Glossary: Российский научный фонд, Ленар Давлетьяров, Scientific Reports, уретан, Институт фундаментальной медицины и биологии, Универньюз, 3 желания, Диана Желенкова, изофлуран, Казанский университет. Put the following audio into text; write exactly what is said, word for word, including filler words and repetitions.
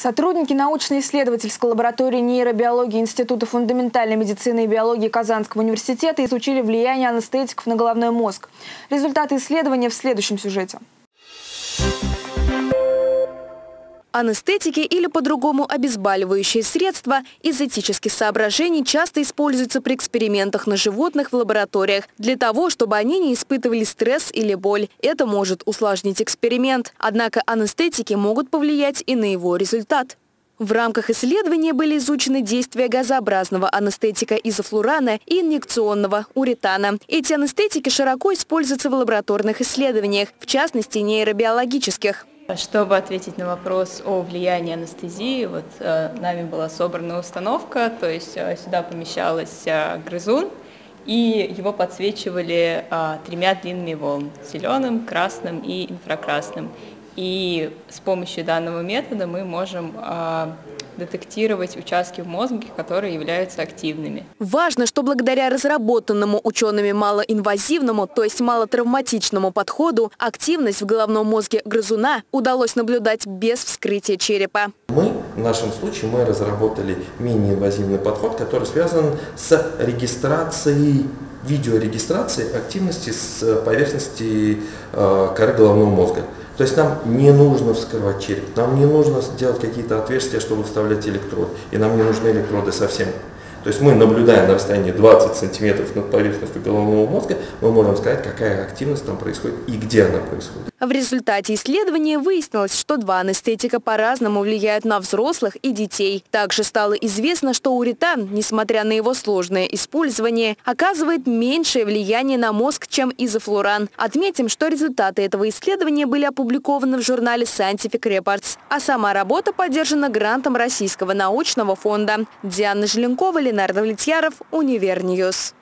Сотрудники научно-исследовательской лаборатории нейробиологии Института фундаментальной медицины и биологии Казанского университета изучили влияние анестетиков на головной мозг. Результаты исследования в следующем сюжете. Анестетики или по-другому обезболивающие средства из этических соображений часто используются при экспериментах на животных в лабораториях для того, чтобы они не испытывали стресс или боль. Это может усложнить эксперимент. Однако анестетики могут повлиять и на его результат. В рамках исследования были изучены действия газообразного анестетика изофлурана и инъекционного уретана. Эти анестетики широко используются в лабораторных исследованиях, в частности нейробиологических. Чтобы ответить на вопрос о влиянии анестезии, вот э, нами была собрана установка, то есть э, сюда помещалась э, грызун, и его подсвечивали э, тремя длинными волнами – зеленым, красным и инфракрасным. И с помощью данного метода мы можем э, детектировать участки в мозге, которые являются активными. Важно, что благодаря разработанному учеными малоинвазивному, то есть малотравматичному подходу, активность в головном мозге грызуна удалось наблюдать без вскрытия черепа. Мы, в нашем случае, мы разработали мини-инвазивный подход, который связан с регистрацией, видеорегистрацией активности с поверхности э, коры головного мозга. То есть нам не нужно вскрывать череп, нам не нужно делать какие-то отверстия, чтобы вставлять электрод, и нам не нужны электроды совсем. То есть мы, наблюдая на расстоянии двадцати сантиметров над поверхностью головного мозга, мы можем сказать, какая активность там происходит и где она происходит. В результате исследования выяснилось, что два анестетика по-разному влияют на взрослых и детей. Также стало известно, что уретан, несмотря на его сложное использование, оказывает меньшее влияние на мозг, чем изофлуран. Отметим, что результаты этого исследования были опубликованы в журнале Scientific Reports, а сама работа поддержана грантом Российского научного фонда. Диана Желенкова, Ленар Давлетьяров, Универньюз.